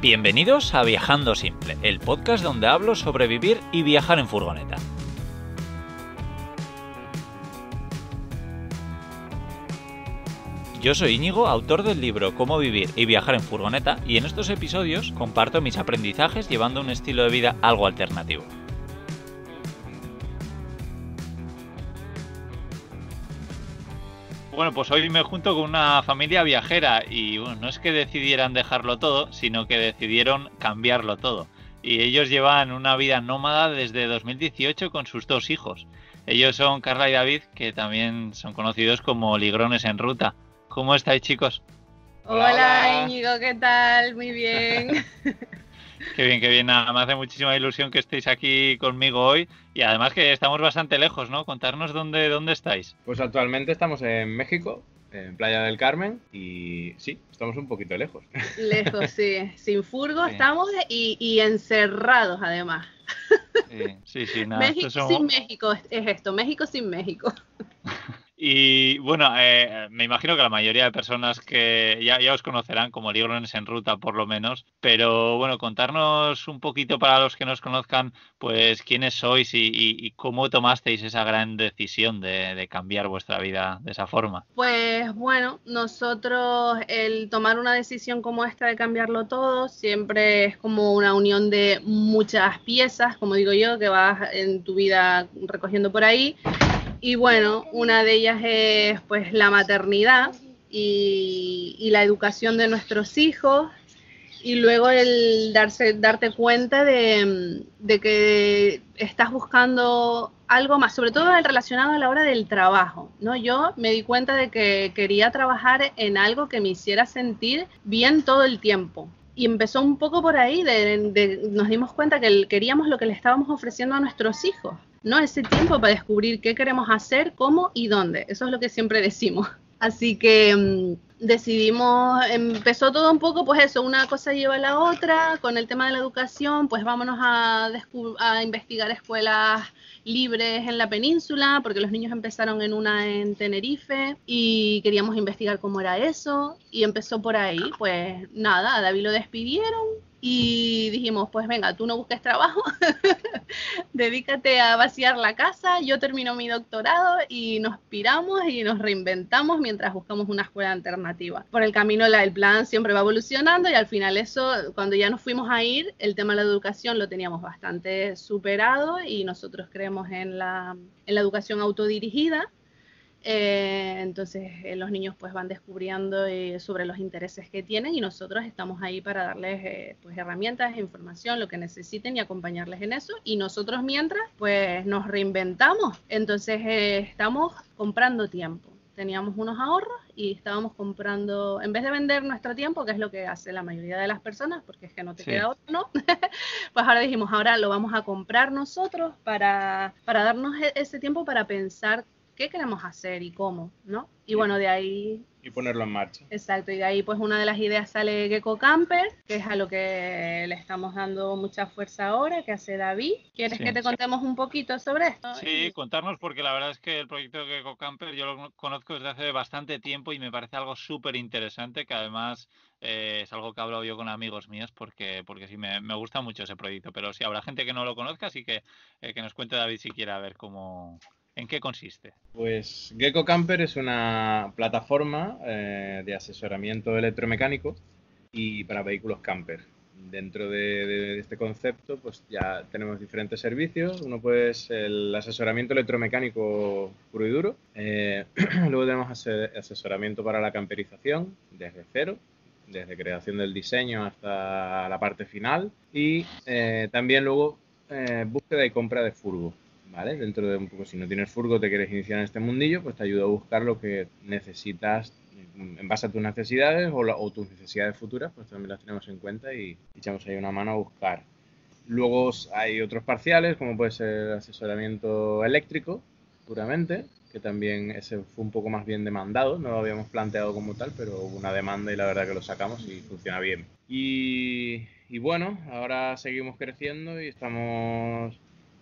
Bienvenidos a Viajando Simple, el podcast donde hablo sobre vivir y viajar en furgoneta. Yo soy Íñigo, autor del libro Cómo vivir y viajar en furgoneta, y en estos episodios comparto mis aprendizajes llevando un estilo de vida algo alternativo. Bueno, pues hoy me junto con una familia viajera y bueno, no es que decidieran dejarlo todo, sino que decidieron cambiarlo todo. Y ellos llevan una vida nómada desde 2018 con sus dos hijos. Ellos son Carla y David, que también son conocidos como Ligrones en Ruta. ¿Cómo estáis, chicos? Hola, Íñigo, ¿qué tal? Muy bien. Qué bien, qué bien. Nada, me hace muchísima ilusión que estéis aquí conmigo hoy y además que estamos bastante lejos, ¿no? Contarnos dónde estáis. Pues actualmente estamos en México, en Playa del Carmen, y sí, estamos un poquito lejos. Lejos, sí. Sin furgo sí. Estamos y encerrados además. Sí, nada. México somos... sin México es esto, México sin México. Y bueno, me imagino que la mayoría de personas que ya os conocerán como Ligrones en Ruta, por lo menos, pero bueno, contarnos un poquito para los que nos conozcan, pues quiénes sois y cómo tomasteis esa gran decisión de cambiar vuestra vida de esa forma. Pues bueno, nosotros el tomar una decisión como esta de cambiarlo todo siempre es como una unión de muchas piezas, como digo yo, que vas en tu vida recogiendo por ahí. Y bueno, una de ellas es pues la maternidad y la educación de nuestros hijos y luego el darte cuenta de que estás buscando algo más, sobre todo el relacionado a la hora del trabajo, ¿no? Yo me di cuenta de que quería trabajar en algo que me hiciera sentir bien todo el tiempo. Y empezó un poco por ahí, nos dimos cuenta que queríamos lo que le estábamos ofreciendo a nuestros hijos, ¿no? Ese tiempo para descubrir qué queremos hacer, cómo y dónde. Eso es lo que siempre decimos. Así que decidimos, empezó todo un poco, pues eso, una cosa lleva a la otra. Con el tema de la educación, pues vámonos a investigar escuelas libres en la península, porque los niños empezaron en una en Tenerife y queríamos investigar cómo era eso. Y empezó por ahí, pues nada, a David lo despidieron. Y dijimos, pues venga, tú no busques trabajo, dedícate a vaciar la casa, yo termino mi doctorado y nos piramos y nos reinventamos mientras buscamos una escuela alternativa. Por el camino el plan siempre va evolucionando y al final eso, cuando ya nos fuimos a ir, el tema de la educación lo teníamos bastante superado y nosotros creemos en la educación autodirigida. Entonces los niños pues van descubriendo sobre los intereses que tienen y nosotros estamos ahí para darles pues herramientas, información, lo que necesiten y acompañarles en eso, y nosotros mientras pues nos reinventamos. Entonces estamos comprando tiempo. Teníamos unos ahorros y estábamos comprando, en vez de vender nuestro tiempo, que es lo que hace la mayoría de las personas, porque es que no te queda otro, ¿no? Pues ahora dijimos, ahora lo vamos a comprar nosotros para darnos ese tiempo para pensar qué queremos hacer y cómo, ¿no? Y bueno, de ahí... Y ponerlo en marcha. Exacto, y de ahí pues una de las ideas sale Gecko Camper, que es a lo que le estamos dando mucha fuerza ahora, que hace David. ¿Quieres que te contemos un poquito sobre esto? Sí, contarnos, porque la verdad es que el proyecto de Gecko Camper yo lo conozco desde hace bastante tiempo y me parece algo súper interesante, que además es algo que he hablado yo con amigos míos, porque sí, me gusta mucho ese proyecto. Pero sí, habrá gente que no lo conozca, así que nos cuente David si quiere, a ver cómo... ¿En qué consiste? Pues Gecko Camper es una plataforma de asesoramiento electromecánico y para vehículos camper. Dentro de este concepto pues ya tenemos diferentes servicios. Uno pues el asesoramiento electromecánico puro y duro. Luego tenemos asesoramiento para la camperización desde cero, desde creación del diseño hasta la parte final. Y también luego búsqueda y compra de furgo. ¿Vale? Dentro de un poco, si no tienes furgo, te quieres iniciar en este mundillo, pues te ayuda a buscar lo que necesitas en base a tus necesidades o tus necesidades futuras, pues también las tenemos en cuenta y echamos ahí una mano a buscar. Luego hay otros parciales, como puede ser asesoramiento eléctrico, puramente, que también ese fue un poco más bien demandado, no lo habíamos planteado como tal, pero hubo una demanda y la verdad que lo sacamos y funciona bien. Y bueno, ahora seguimos creciendo y estamos...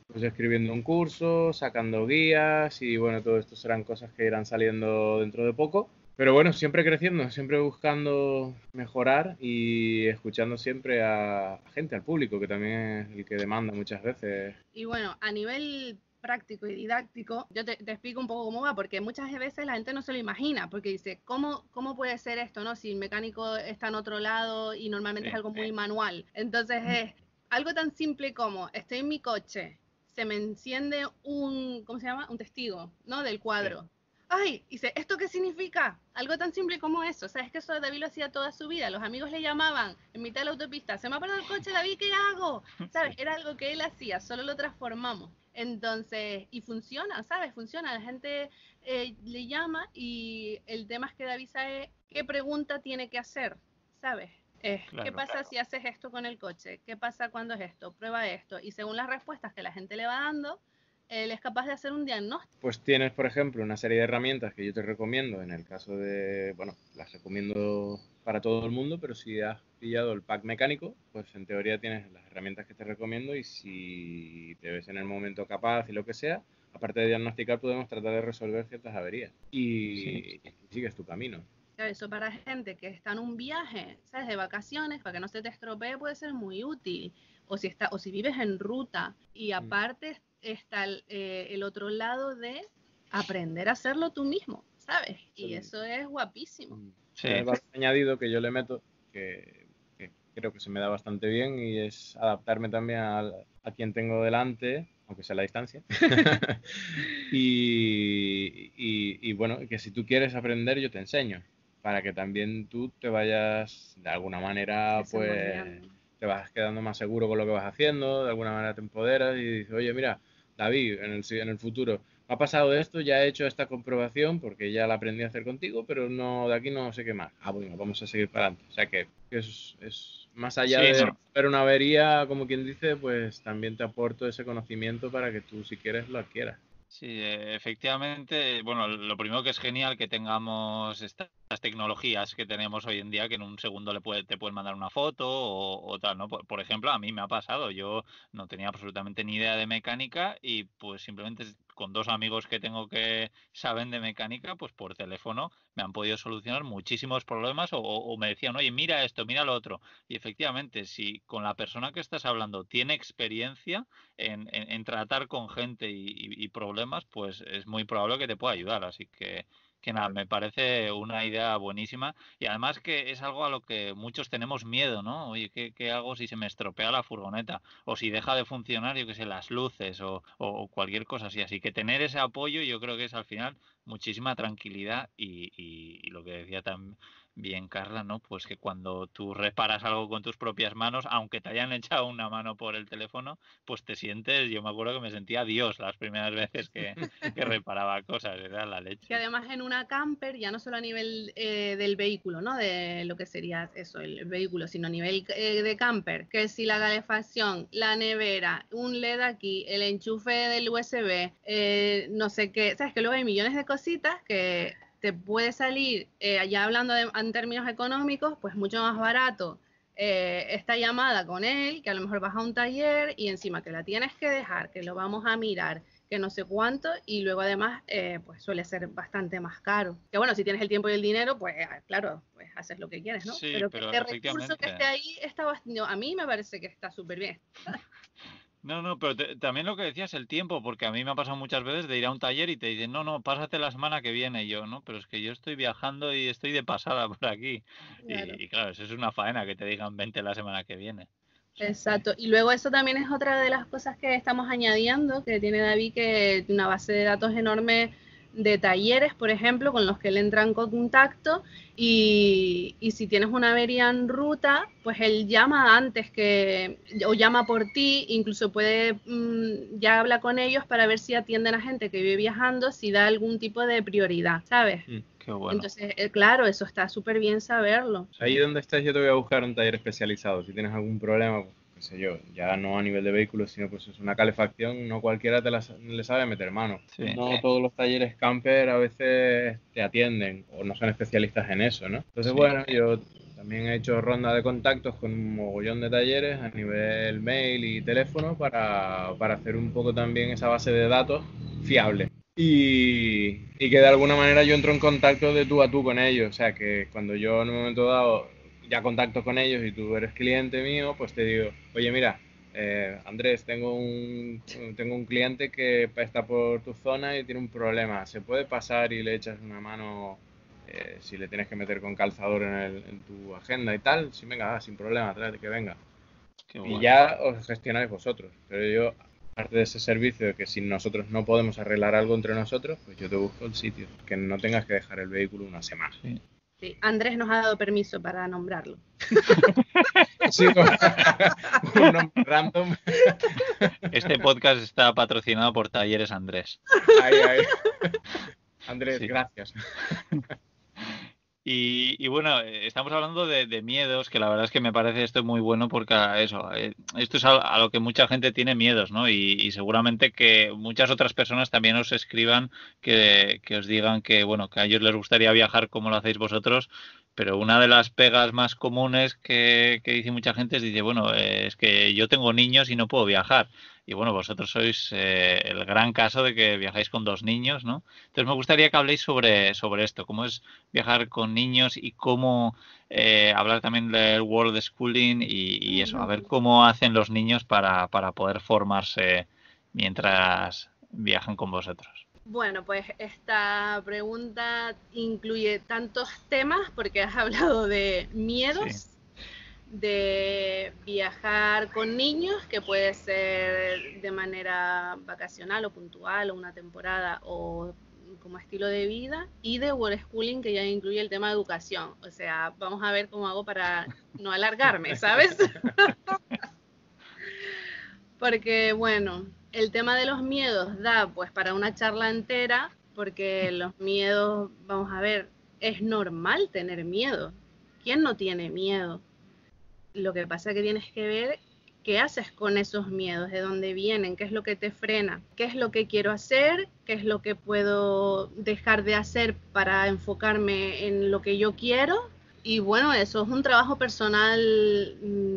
pues escribiendo un curso, sacando guías y bueno, todo esto serán cosas que irán saliendo dentro de poco. Pero bueno, siempre creciendo, siempre buscando mejorar y escuchando siempre a gente, al público, que también es el que demanda muchas veces. Y bueno, a nivel práctico y didáctico, yo te explico un poco cómo va, porque muchas veces la gente no se lo imagina, porque dice, ¿cómo puede ser esto, no? Si el mecánico está en otro lado y normalmente es algo muy manual. Entonces es algo tan simple como, estoy en mi coche, se me enciende un, ¿cómo se llama? Un testigo, ¿no? Del cuadro. Sí. Ay, dice, ¿esto qué significa? Algo tan simple como eso. O sea, es que eso David lo hacía toda su vida. Los amigos le llamaban en mitad de la autopista. Se me ha perdido el coche, David, ¿qué hago? ¿Sabes? Era algo que él hacía, solo lo transformamos. Entonces, y funciona, ¿sabes? Funciona. La gente le llama y el tema es que David sabe qué pregunta tiene que hacer, ¿sabes? Claro, ¿qué pasa si haces esto con el coche? ¿Qué pasa cuando es esto? Prueba esto. Y según las respuestas que la gente le va dando, él es capaz de hacer un diagnóstico. Pues tienes, por ejemplo, una serie de herramientas que yo te recomiendo. En el caso de, bueno, las recomiendo para todo el mundo, pero si has pillado el pack mecánico, pues en teoría tienes las herramientas que te recomiendo y si te ves en el momento capaz y lo que sea, aparte de diagnosticar, podemos tratar de resolver ciertas averías. Y sigues tu camino. Eso para gente que está en un viaje, ¿sabes? De vacaciones, para que no se te estropee, puede ser muy útil. O si vives en ruta y aparte está el otro lado de aprender a hacerlo tú mismo, ¿sabes? Y eso es guapísimo. Sí. El valor añadido que yo le meto, que creo que se me da bastante bien, y es adaptarme también a quien tengo delante, aunque sea a la distancia. y bueno, que si tú quieres aprender, yo te enseño, para que también tú te vayas, de alguna manera, pues te vas quedando más seguro con lo que vas haciendo, de alguna manera te empoderas y dices, oye, mira, David, en el futuro ha pasado esto, ya he hecho esta comprobación porque ya la aprendí a hacer contigo, pero no, de aquí no sé qué más. Ah, bueno, vamos a seguir para adelante. O sea que es más allá de ver una avería, como quien dice, pues también te aporto ese conocimiento para que tú, si quieres, lo adquieras. Sí, efectivamente, bueno, lo primero que es genial que tengamos estas tecnologías que tenemos hoy en día, que en un segundo te pueden mandar una foto o tal, ¿no? Por ejemplo, a mí me ha pasado, yo no tenía absolutamente ni idea de mecánica y pues simplemente con dos amigos que tengo que saben de mecánica, pues por teléfono me han podido solucionar muchísimos problemas o me decían, oye, mira esto, mira lo otro. Y efectivamente, si con la persona que estás hablando tiene experiencia en tratar con gente y problemas, pues es muy probable que te pueda ayudar. Así que nada, me parece una idea buenísima y además que es algo a lo que muchos tenemos miedo, ¿no? Oye, ¿qué hago si se me estropea la furgoneta? O si deja de funcionar, yo qué sé, las luces o cualquier cosa así. Así que tener ese apoyo yo creo que es al final muchísima tranquilidad y lo que decía también Carla, ¿no? Pues que cuando tú reparas algo con tus propias manos, aunque te hayan echado una mano por el teléfono, pues te sientes, yo me acuerdo que me sentía Dios las primeras veces que reparaba cosas, era la leche. Y además en una camper, ya no solo a nivel del vehículo, ¿no? De lo que sería eso, el vehículo, sino a nivel de camper, que si la calefacción, la nevera, un LED aquí, el enchufe del USB, no sé qué, sabes que luego hay millones de cositas que te puede salir, ya hablando en términos económicos, pues mucho más barato esta llamada con él, que a lo mejor vas a un taller y encima que la tienes que dejar, que lo vamos a mirar, que no sé cuánto, y luego además pues suele ser bastante más caro. Que bueno, si tienes el tiempo y el dinero, pues claro, pues haces lo que quieres, ¿no? Sí, pero que el recurso que esté ahí, a mí me parece que está súper bien. No, pero también lo que decías, el tiempo, porque a mí me ha pasado muchas veces de ir a un taller y te dicen, no, pásate la semana que viene. Y yo, no, pero es que yo estoy viajando y estoy de pasada por aquí. Claro. Y claro, eso es una faena, que te digan, vente la semana que viene. Exacto, y luego eso también es otra de las cosas que estamos añadiendo, que tiene David, que una base de datos enorme de talleres, por ejemplo, con los que él entra en contacto y si tienes una avería en ruta, pues él llama antes o llama por ti, incluso puede, ya habla con ellos para ver si atienden a gente que vive viajando, si da algún tipo de prioridad, ¿sabes? Qué bueno. Entonces, claro, eso está súper bien saberlo. Ahí donde estás yo te voy a buscar un taller especializado, si tienes algún problema, pues qué sé yo, ya no a nivel de vehículos, sino pues es una calefacción, no cualquiera le sabe meter mano. Sí. No todos los talleres camper a veces te atienden o no son especialistas en eso, ¿no? Entonces, bueno, yo también he hecho ronda de contactos con un mogollón de talleres a nivel mail y teléfono para hacer un poco también esa base de datos fiable. y que de alguna manera yo entro en contacto de tú a tú con ellos. O sea, que cuando yo en un momento dado ya contacto con ellos y tú eres cliente mío, pues te digo, oye, mira, Andrés, tengo un cliente que está por tu zona y tiene un problema. ¿Se puede pasar y le echas una mano si le tienes que meter con calzador en tu agenda y tal? Sí, venga, sin problema, tráete que venga. Qué guay. Y ya os gestionáis vosotros. Pero yo, aparte de ese servicio de que si nosotros no podemos arreglar algo entre nosotros, pues yo te busco el sitio, que no tengas que dejar el vehículo una semana. Sí. Sí, Andrés nos ha dado permiso para nombrarlo. Sí, un nombre random. Este podcast está patrocinado por Talleres Andrés. Ay. Andrés, sí. Gracias. Y bueno, estamos hablando de miedos, que la verdad es que me parece esto muy bueno porque esto es a lo que mucha gente tiene miedos, ¿no? Y seguramente que muchas otras personas también os escriban que os digan que, bueno, que a ellos les gustaría viajar como lo hacéis vosotros, pero una de las pegas más comunes que dice mucha gente dice, bueno, es que yo tengo niños y no puedo viajar. Y bueno, vosotros sois el gran caso de que viajáis con dos niños, ¿no? Entonces me gustaría que habléis sobre esto, cómo es viajar con niños y cómo hablar también del Worldschooling y eso, a ver cómo hacen los niños para poder formarse mientras viajan con vosotros. Bueno, pues esta pregunta incluye tantos temas porque has hablado de miedos. Sí. De viajar con niños, que puede ser de manera vacacional o puntual o una temporada o como estilo de vida, y de Worldschooling, que ya incluye el tema de educación. O sea, vamos a ver cómo hago para no alargarme, ¿sabes? Porque, bueno, el tema de los miedos da pues para una charla entera, porque los miedos, vamos a ver, es normal tener miedo. ¿Quién no tiene miedo? Lo que pasa es que tienes que ver qué haces con esos miedos, de dónde vienen, qué es lo que te frena, qué es lo que quiero hacer, qué es lo que puedo dejar de hacer para enfocarme en lo que yo quiero. Y bueno, eso es un trabajo personal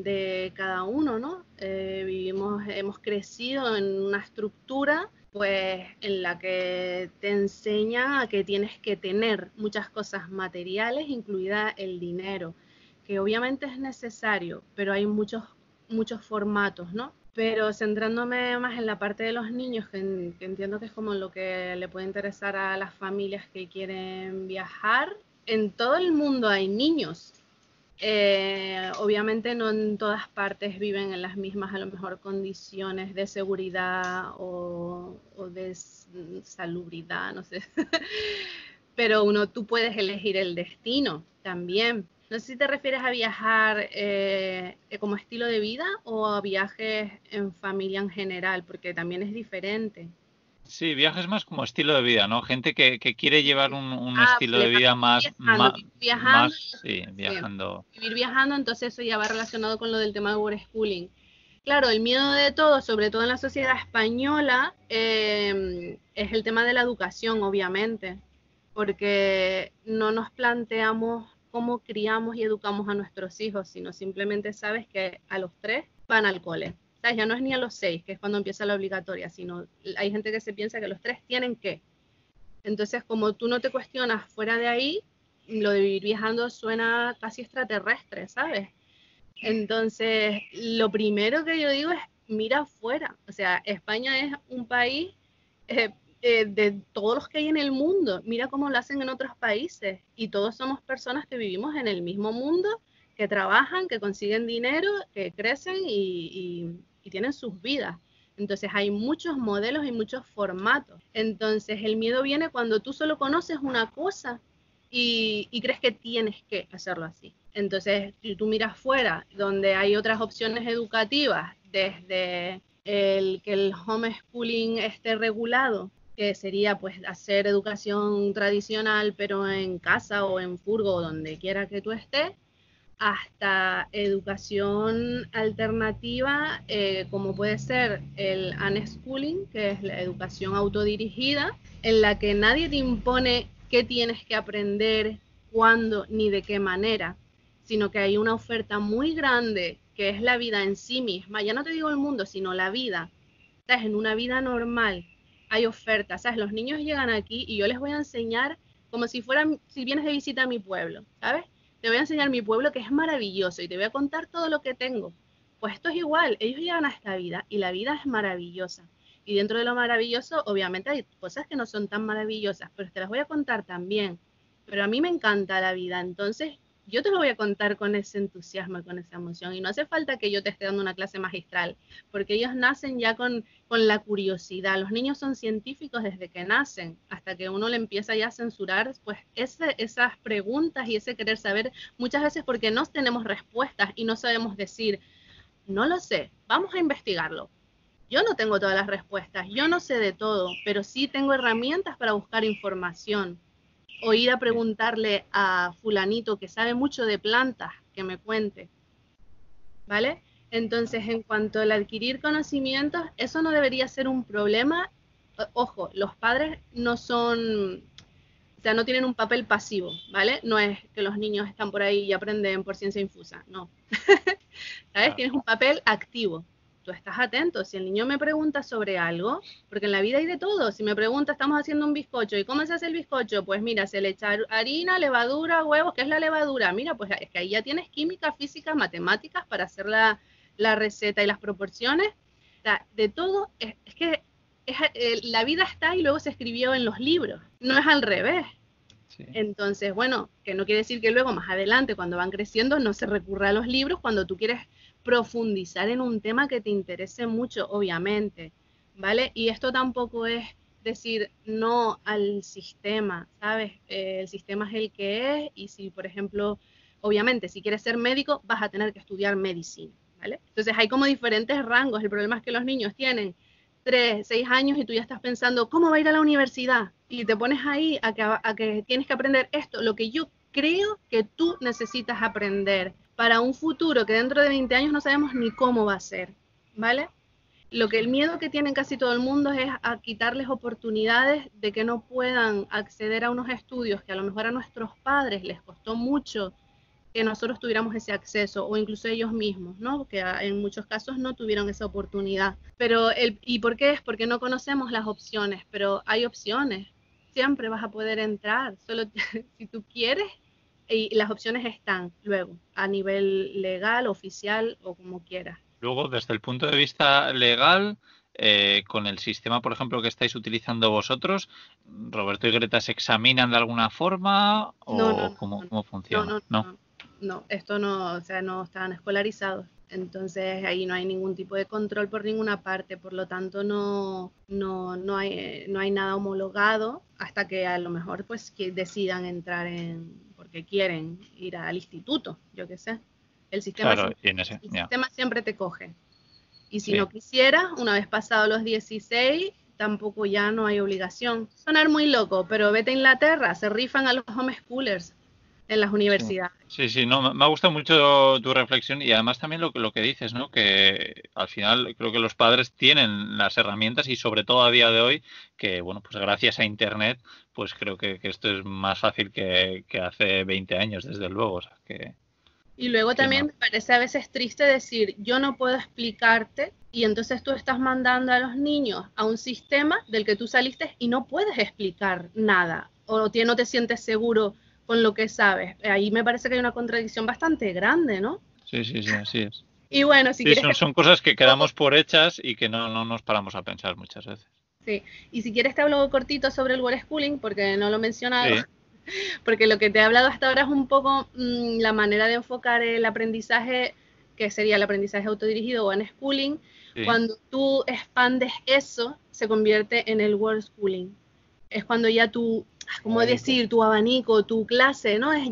de cada uno, ¿no? Hemos crecido en una estructura pues en la que te enseña a que tienes que tener muchas cosas materiales, incluida el dinero, que obviamente es necesario, pero hay muchos formatos, ¿no? Pero centrándome más en la parte de los niños, que entiendo que es como lo que le puede interesar a las familias que quieren viajar, en todo el mundo hay niños. Obviamente no en todas partes viven en las mismas, a lo mejor, condiciones de seguridad o de salubridad, no sé. Pero tú puedes elegir el destino también. No sé si te refieres a viajar como estilo de vida o a viajes en familia en general, porque también es diferente. Sí, viajes más como estilo de vida, ¿no? Gente que quiere llevar un estilo de vida más... Viajando. Vivir viajando, entonces eso ya va relacionado con lo del tema de Worldschooling. Claro, el miedo de todos, sobre todo en la sociedad española, es el tema de la educación, obviamente, porque no nos planteamos cómo criamos y educamos a nuestros hijos, sino simplemente sabes que a los 3 van al cole. O sea, ya no es ni a los 6, que es cuando empieza la obligatoria, sino hay gente que se piensa que a los 3 tienen que. Entonces, como tú no te cuestionas fuera de ahí, lo de vivir viajando suena casi extraterrestre, ¿sabes? Entonces, lo primero que yo digo es, mira afuera. O sea, España es un país... de todos los que hay en el mundo, mira cómo lo hacen en otros países, y todos somos personas que vivimos en el mismo mundo, que trabajan, que consiguen dinero, que crecen y tienen sus vidas. Entonces hay muchos modelos y muchos formatos. Entonces el miedo viene cuando tú solo conoces una cosa y crees que tienes que hacerlo así. Entonces si tú miras fuera, donde hay otras opciones educativas, desde que el homeschooling esté regulado, que sería pues hacer educación tradicional pero en casa o en furgo o donde quiera que tú estés, hasta educación alternativa como puede ser el unschooling, que es la educación autodirigida, en la que nadie te impone qué tienes que aprender, cuándo ni de qué manera, sino que hay una oferta muy grande que es la vida en sí misma. Ya no te digo el mundo, sino la vida. Estás en una vida normal hay ofertas, ¿sabes? Los niños llegan aquí y yo les voy a enseñar como si fueran, si vienes de visita a mi pueblo, ¿sabes? Te voy a enseñar mi pueblo, que es maravilloso, y te voy a contar todo lo que tengo. Pues esto es igual, ellos llegan a esta vida y la vida es maravillosa. Y dentro de lo maravilloso, obviamente hay cosas que no son tan maravillosas, pero te las voy a contar también. Pero a mí me encanta la vida, entonces yo te lo voy a contar con ese entusiasmo y con esa emoción. Y no hace falta que yo te esté dando una clase magistral, porque ellos nacen ya con la curiosidad. Los niños son científicos desde que nacen, hasta que uno le empieza ya a censurar pues esas preguntas y ese querer saber, muchas veces porque no tenemos respuestas y no sabemos decir, no lo sé, vamos a investigarlo. Yo no tengo todas las respuestas, yo no sé de todo, pero sí tengo herramientas para buscar información. O ir a preguntarle a fulanito que sabe mucho de plantas, que me cuente, ¿vale? Entonces, en cuanto al adquirir conocimientos, eso no debería ser un problema. Ojo, los padres no son, o sea, no tienen un papel pasivo, ¿vale? No es que los niños están por ahí y aprenden por ciencia infusa, no. ¿Sabes? Tienes un papel activo. Tú estás atento, si el niño me pregunta sobre algo, porque en la vida hay de todo, si me pregunta, estamos haciendo un bizcocho, ¿y cómo se hace el bizcocho? Pues mira, se le echa harina, levadura, huevos, ¿qué es la levadura? Mira, pues es que ahí ya tienes química, física, matemáticas para hacer la receta y las proporciones, o sea, de todo, la vida está y luego se escribió en los libros, no es al revés. Sí. Entonces, bueno, que no quiere decir que luego más adelante, cuando van creciendo, no se recurra a los libros cuando tú quieres profundizar en un tema que te interese mucho, obviamente, ¿vale? Y esto tampoco es decir no al sistema, ¿sabes? El sistema es el que es, y si, por ejemplo, obviamente, si quieres ser médico, vas a tener que estudiar medicina, ¿vale? Entonces hay como diferentes rangos. El problema es que los niños tienen 3, 6 años y tú ya estás pensando, ¿cómo va a ir a la universidad? Y te pones ahí a que tienes que aprender esto, lo que yo creo que tú necesitas aprender para un futuro que dentro de 20 años no sabemos ni cómo va a ser, ¿vale? Lo que el miedo que tienen casi todo el mundo es a quitarles oportunidades de que no puedan acceder a unos estudios que a lo mejor a nuestros padres les costó mucho que nosotros tuviéramos ese acceso, o incluso ellos mismos, ¿no? Porque en muchos casos no tuvieron esa oportunidad. Pero ¿y por qué? Es porque no conocemos las opciones, pero hay opciones. Siempre vas a poder entrar, solo si tú quieres. Y las opciones están luego, a nivel legal, oficial o como quieras. Luego, desde el punto de vista legal, con el sistema, por ejemplo, que estáis utilizando vosotros, ¿Roberto y Greta se examinan de alguna forma? ¿O cómo funciona? No, esto no, o sea, no están escolarizados. Entonces, ahí no hay ningún tipo de control por ninguna parte, por lo tanto, no hay nada homologado hasta que a lo mejor pues que decidan entrar porque quieren ir al instituto, yo qué sé. El sistema, claro, el sistema siempre te coge. Y si no quisieras, una vez pasados los 16, tampoco ya no hay obligación. Sonar muy loco, pero vete a Inglaterra, se rifan a los homeschoolers en las universidades. Sí, no, me ha gustado mucho tu reflexión y además también lo que dices, ¿no? Que al final creo que los padres tienen las herramientas y sobre todo a día de hoy, que bueno, pues gracias a internet, pues creo que esto es más fácil que hace 20 años, desde luego. O sea, me parece a veces triste decir, yo no puedo explicarte, y entonces tú estás mandando a los niños a un sistema del que tú saliste y no puedes explicar nada, o no te sientes seguro con lo que sabes. Ahí me parece que hay una contradicción bastante grande, ¿no? Sí, así es. Y bueno, si quieres... Son cosas que quedamos por hechas y que no nos paramos a pensar muchas veces. Sí, y si quieres te hablo cortito sobre el Worldschooling, porque no lo he mencionado, porque lo que te he hablado hasta ahora es un poco la manera de enfocar el aprendizaje, que sería el aprendizaje autodirigido o unschooling. Sí. Cuando tú expandes eso, se convierte en el Worldschooling. Es cuando ya tú... ¿Cómo decir? Tu abanico, tu clase, ¿no? Es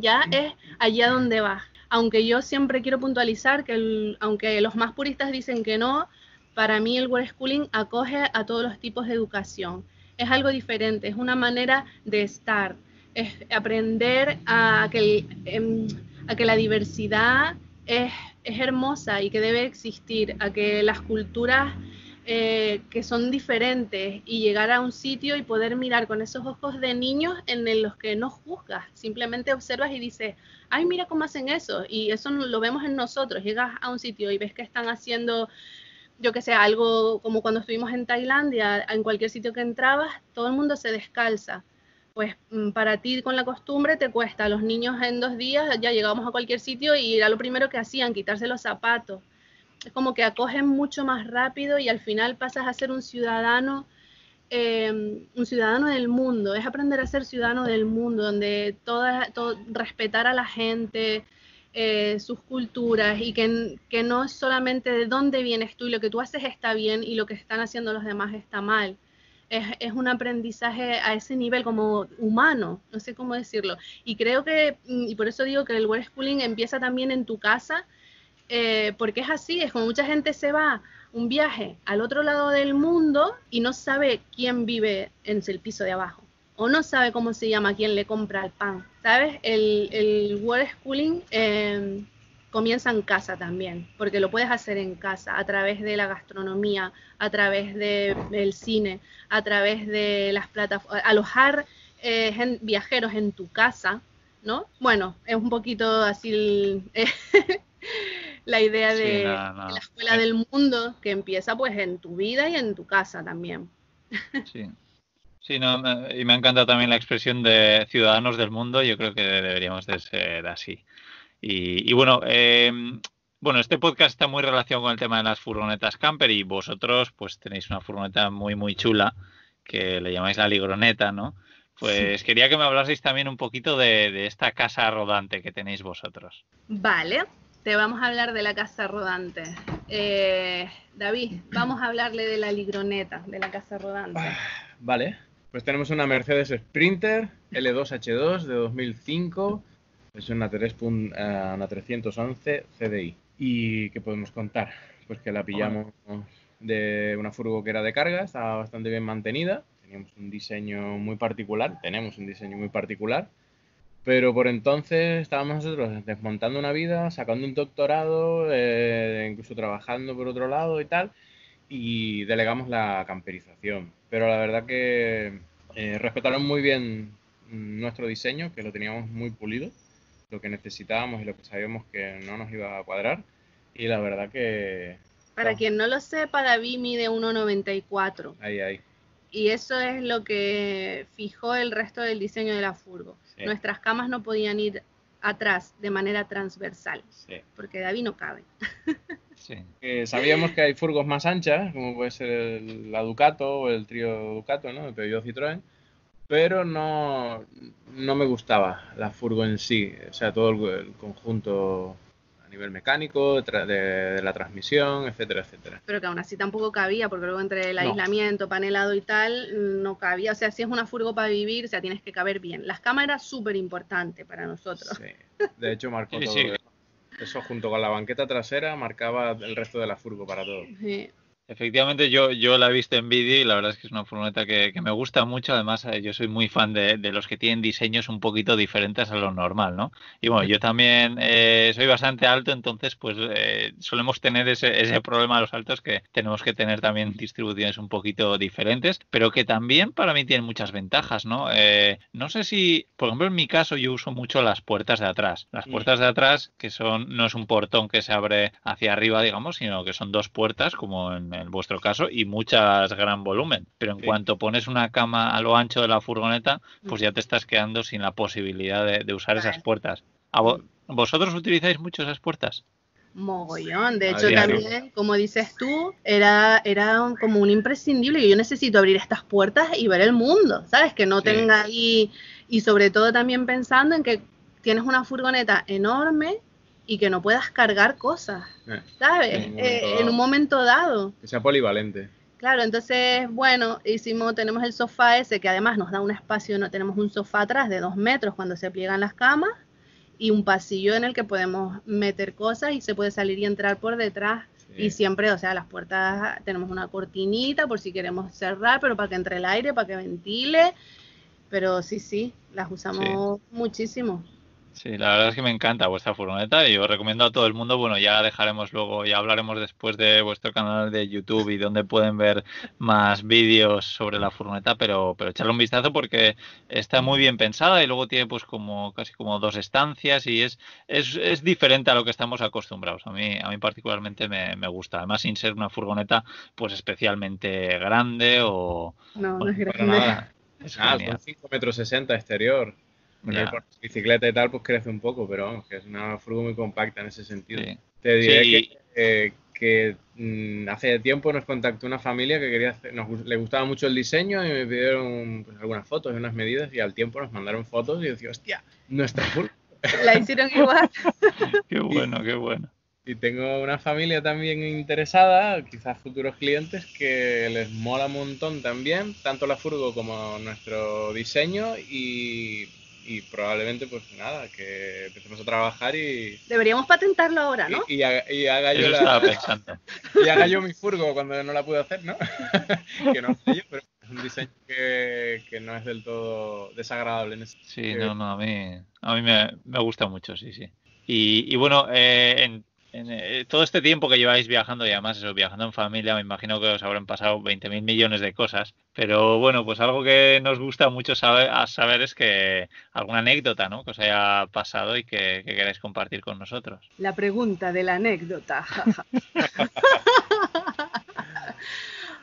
allá donde vas. Aunque yo siempre quiero puntualizar que, aunque los más puristas dicen que no, para mí el Worldschooling acoge a todos los tipos de educación. Es algo diferente, es una manera de estar, es aprender a que la diversidad es hermosa y que debe existir, a que las culturas... que son diferentes, y llegar a un sitio y poder mirar con esos ojos de niños en los que no juzgas, simplemente observas y dices, ay, mira cómo hacen eso, y eso lo vemos en nosotros. Llegas a un sitio y ves que están haciendo yo que sé, algo como cuando estuvimos en Tailandia, en cualquier sitio que entrabas, todo el mundo se descalza. Pues para ti con la costumbre te cuesta, los niños en 2 días ya llegábamos a cualquier sitio y era lo primero que hacían, quitarse los zapatos. Es como que acogen mucho más rápido y al final pasas a ser un ciudadano del mundo, es aprender a ser ciudadano del mundo, donde respetar a la gente, sus culturas y que no es solamente de dónde vienes tú y lo que tú haces está bien y lo que están haciendo los demás está mal. Es un aprendizaje a ese nivel como humano, no sé cómo decirlo. Y creo que, y por eso digo que el Worldschooling empieza también en tu casa, porque es así, es como mucha gente se va un viaje al otro lado del mundo y no sabe quién vive en el piso de abajo, o no sabe cómo se llama, quién le compra el pan, ¿sabes? El Worldschooling comienza en casa también, porque lo puedes hacer en casa, a través de la gastronomía, a través del cine, a través de las plataformas, alojar viajeros en tu casa, ¿no? Bueno, es un poquito así la idea de la escuela del mundo, que empieza pues en tu vida y en tu casa también. Sí. Sí, no, y me ha encantado también la expresión de ciudadanos del mundo, yo creo que deberíamos de ser así. Y bueno, este podcast está muy relacionado con el tema de las furgonetas camper y vosotros pues tenéis una furgoneta muy muy chula que le llamáis la Ligroneta, ¿no? Pues sí. Quería que me hablaseis también un poquito de esta casa rodante que tenéis vosotros. Vale, te vamos a hablar de la casa rodante. David, vamos a hablarle de la Ligroneta, de la casa rodante. Vale, pues tenemos una Mercedes Sprinter L2H2 de 2005. Es una 311 CDI. ¿Y qué podemos contar? Pues que la pillamos de una furgo que era de carga, estaba bastante bien mantenida. Tenemos un diseño muy particular. Pero por entonces estábamos nosotros desmontando una vida, sacando un doctorado, incluso trabajando por otro lado y tal. Y delegamos la camperización. Pero la verdad que respetaron muy bien nuestro diseño, que lo teníamos muy pulido, lo que necesitábamos y lo que sabíamos que no nos iba a cuadrar, y la verdad que... Para quien no lo sepa, David mide 1,94. Ahí. Y eso es lo que fijó el resto del diseño de la furgo. Sí. Nuestras camas no podían ir atrás de manera transversal, porque David no cabe. Sí. Sabíamos que hay furgos más anchas, como puede ser la Ducato o el trío Ducato, ¿no? El Peugeot-Citroen. Pero no me gustaba la furgo en sí, o sea, todo el conjunto a nivel mecánico, de la transmisión, etcétera, etcétera. Pero que aún así tampoco cabía, porque luego entre el aislamiento, panelado y tal, no cabía. O sea, si es una furgo para vivir, o sea, tienes que caber bien. Las camas era súper importante para nosotros. Sí, de hecho marcó todo. Sí. Eso junto con la banqueta trasera marcaba el resto de la furgo para todo. Sí. Efectivamente, yo la he visto en vídeo y la verdad es que es una furgoneta que me gusta mucho. Además, yo soy muy fan de los que tienen diseños un poquito diferentes a lo normal, ¿no? Y bueno, yo también soy bastante alto, entonces pues solemos tener ese problema de los altos, que tenemos que tener también distribuciones un poquito diferentes, pero que también para mí tienen muchas ventajas, ¿no? No sé si, por ejemplo, en mi caso yo uso mucho las puertas de atrás. Las puertas de atrás, que son, no es un portón que se abre hacia arriba, digamos, sino que son 2 puertas, como en vuestro caso, y muchas gran volumen, pero en cuanto pones una cama a lo ancho de la furgoneta, pues ya te estás quedando sin la posibilidad de usar esas puertas. ¿Vosotros utilizáis mucho esas puertas? Mogollón, de hecho también, como dices tú, era como un imprescindible, que yo necesito abrir estas puertas y ver el mundo, ¿sabes? Que no tenga ahí, y sobre todo también pensando en que tienes una furgoneta enorme y que no puedas cargar cosas, ¿sabes? En un momento dado. Que sea polivalente. Claro, entonces, bueno, tenemos el sofá ese, que además nos da un espacio, no tenemos un sofá atrás de 2 metros cuando se pliegan las camas, y un pasillo en el que podemos meter cosas y se puede salir y entrar por detrás. Sí. Y siempre, o sea, las puertas, tenemos una cortinita por si queremos cerrar, pero para que entre el aire, para que ventile, pero sí, las usamos muchísimo. Sí, la verdad es que me encanta vuestra furgoneta y os recomiendo a todo el mundo. Bueno, ya dejaremos luego, ya hablaremos después de vuestro canal de YouTube y donde pueden ver más vídeos sobre la furgoneta, pero echarle un vistazo porque está muy bien pensada y luego tiene pues como casi como dos estancias y es diferente a lo que estamos acostumbrados. A mí particularmente me gusta. Además, sin ser una furgoneta pues especialmente grande o... No es grande. Nada. Es son 5,60 metros exterior. Con bicicleta y tal, pues crece un poco, pero vamos, que es una furgo muy compacta en ese sentido. Sí. Te diré que hace tiempo nos contactó una familia que quería hacer, le gustaba mucho el diseño y me pidieron pues, algunas fotos y unas medidas y al tiempo nos mandaron fotos y decía, hostia, nuestra furgo. La hicieron igual. Qué bueno, qué bueno. Y tengo una familia también interesada, quizás futuros clientes, que les mola un montón también, tanto la furgo como nuestro diseño y probablemente, pues nada, que empecemos a trabajar y... Deberíamos patentarlo ahora, ¿no? Y haga yo mi furgo cuando no la pude hacer, ¿no? Que no sé yo, pero es un diseño que no es del todo desagradable. En ese sí, sentido. No, a mí me gusta mucho, sí, sí. Y bueno, en todo este tiempo que lleváis viajando y además eso, viajando en familia, me imagino que os habrán pasado 20.000 millones de cosas, pero bueno, pues algo que nos gusta mucho saber es que alguna anécdota, ¿no?, que os haya pasado y que queráis compartir con nosotros. La pregunta de la anécdota.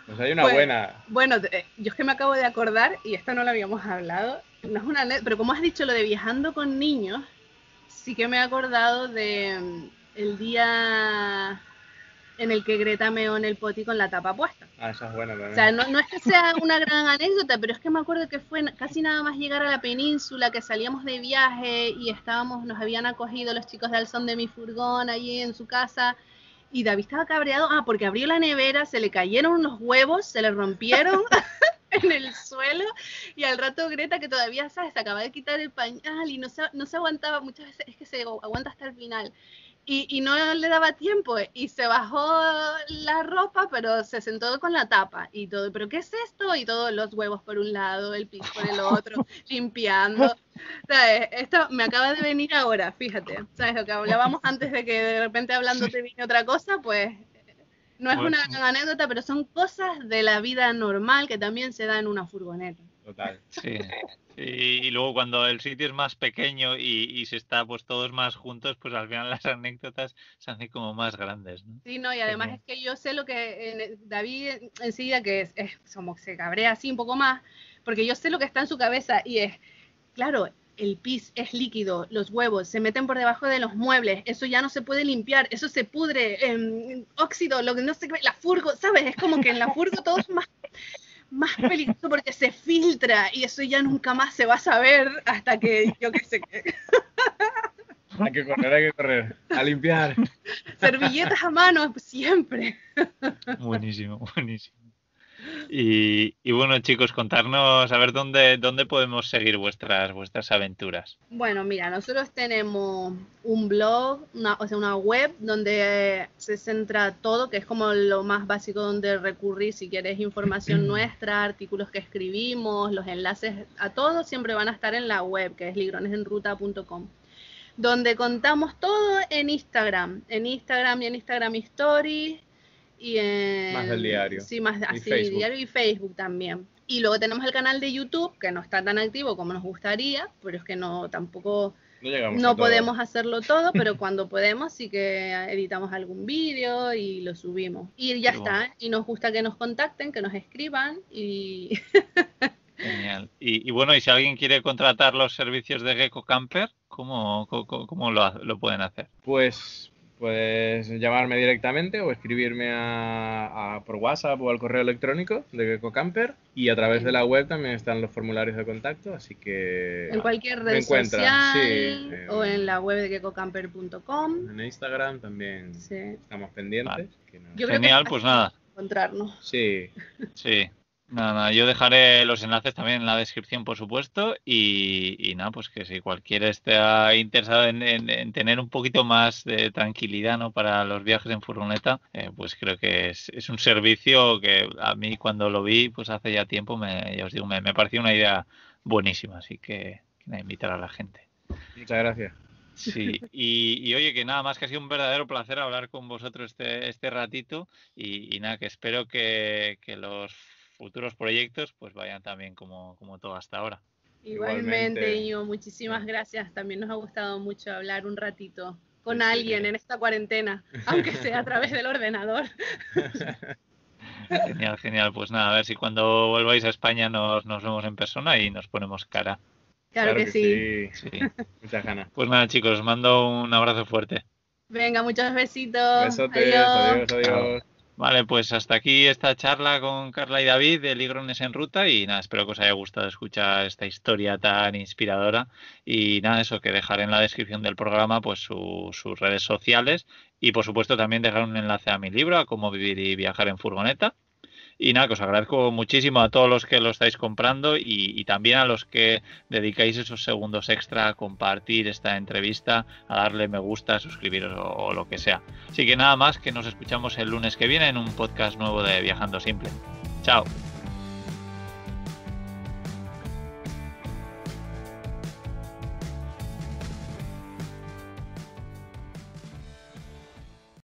Pues hay una buena. Bueno, yo es que me acabo de acordar y esta no la habíamos hablado, no es una, pero como has dicho lo de viajando con niños, sí que me he acordado de... El día en el que Greta meó en el poti con la tapa puesta. Ah, esa es buena también. O sea, no es que sea una gran anécdota, pero es que me acuerdo que fue casi nada más llegar a la península, que salíamos de viaje y nos habían acogido los chicos de Alzón de mi Furgón allí en su casa y David estaba cabreado, porque abrió la nevera, se le cayeron los huevos, se le rompieron en el suelo y al rato Greta, que todavía, ¿sabes?, se acaba de quitar el pañal y no se aguantaba, muchas veces es que se aguanta hasta el final. Y no le daba tiempo y se bajó la ropa, pero se sentó con la tapa y todo. ¿Pero qué es esto? Y todos los huevos por un lado, el piso por el otro, limpiando. ¿Sabes? Esto me acaba de venir ahora, fíjate. ¿Sabes? Lo que hablábamos antes de que de repente hablando te vine otra cosa, pues no es una gran anécdota, pero son cosas de la vida normal que también se da en una furgoneta. Total. Sí. Y luego cuando el sitio es más pequeño y se está pues todos más juntos, pues al final las anécdotas se hacen como más grandes, ¿no? Sí, no, y además es que yo sé lo que David enseguida que se cabrea así un poco más, porque yo sé lo que está en su cabeza y es, claro, el pis es líquido, los huevos se meten por debajo de los muebles, eso ya no se puede limpiar, eso se pudre, óxido, lo que no sé, la furgo, ¿sabes? Es como que en la furgo todos más peligroso porque se filtra y eso ya nunca más se va a saber hasta que yo qué sé qué. Hay que correr, a limpiar. Servilletas a mano siempre. Buenísimo. Y bueno, chicos, contarnos a ver dónde podemos seguir vuestras aventuras. Bueno, mira, nosotros tenemos un blog, una web donde se centra todo, que es como lo más básico donde recurrir si quieres información nuestra, artículos que escribimos, los enlaces a todos siempre van a estar en la web, que es ligronesenruta.com. Donde contamos todo en Instagram y en Instagram Stories. Y más del diario. Sí, más así, diario y Facebook también. Y luego tenemos el canal de YouTube, que no está tan activo como nos gustaría, pero es que no podemos hacerlo todo, pero cuando podemos sí que editamos algún vídeo y lo subimos. Y ya está. Y nos gusta que nos contacten, que nos escriban y... Genial. Y bueno, y si alguien quiere contratar los servicios de Gecko Camper, ¿cómo lo pueden hacer? Pues... Puedes llamarme directamente o escribirme por WhatsApp o al correo electrónico de Gecko Camper y a través de la web también están los formularios de contacto, así que... En cualquier red social o en la web de geckocamper.com. En Instagram también estamos pendientes. Vale. Genial, pues nada. Encontrarnos. Sí. Nada, yo dejaré los enlaces también en la descripción, por supuesto, y nada, pues que si cualquiera está interesado en tener un poquito más de tranquilidad, ¿no?, para los viajes en furgoneta, pues creo que es un servicio que a mí cuando lo vi, pues hace ya tiempo, ya os digo, me pareció una idea buenísima, así que invitar a la gente. Muchas gracias. Sí, y oye, que nada más, que ha sido un verdadero placer hablar con vosotros este ratito y nada, que espero que los futuros proyectos pues vayan también como todo hasta ahora. Igualmente, Íñigo, muchísimas gracias. También nos ha gustado mucho hablar un ratito con alguien en esta cuarentena, aunque sea a través del ordenador. Genial, genial. Pues nada, a ver si cuando volváis a España nos vemos en persona y nos ponemos cara. Claro que sí. Sí. Muchas ganas. Pues nada, chicos, os mando un abrazo fuerte. Venga, muchos besitos. Besotes, adiós. Vale, pues hasta aquí esta charla con Carla y David de Ligrones en Ruta y nada, espero que os haya gustado escuchar esta historia tan inspiradora y nada, eso, que dejaré en la descripción del programa pues sus redes sociales y por supuesto también dejar un enlace a mi libro, a Cómo vivir y viajar en furgoneta. Y nada, que os agradezco muchísimo a todos los que lo estáis comprando y también a los que dedicáis esos segundos extra a compartir esta entrevista, a darle me gusta, a suscribiros o lo que sea. Así que nada más, que nos escuchamos el lunes que viene en un podcast nuevo de Viajando Simple. Chao.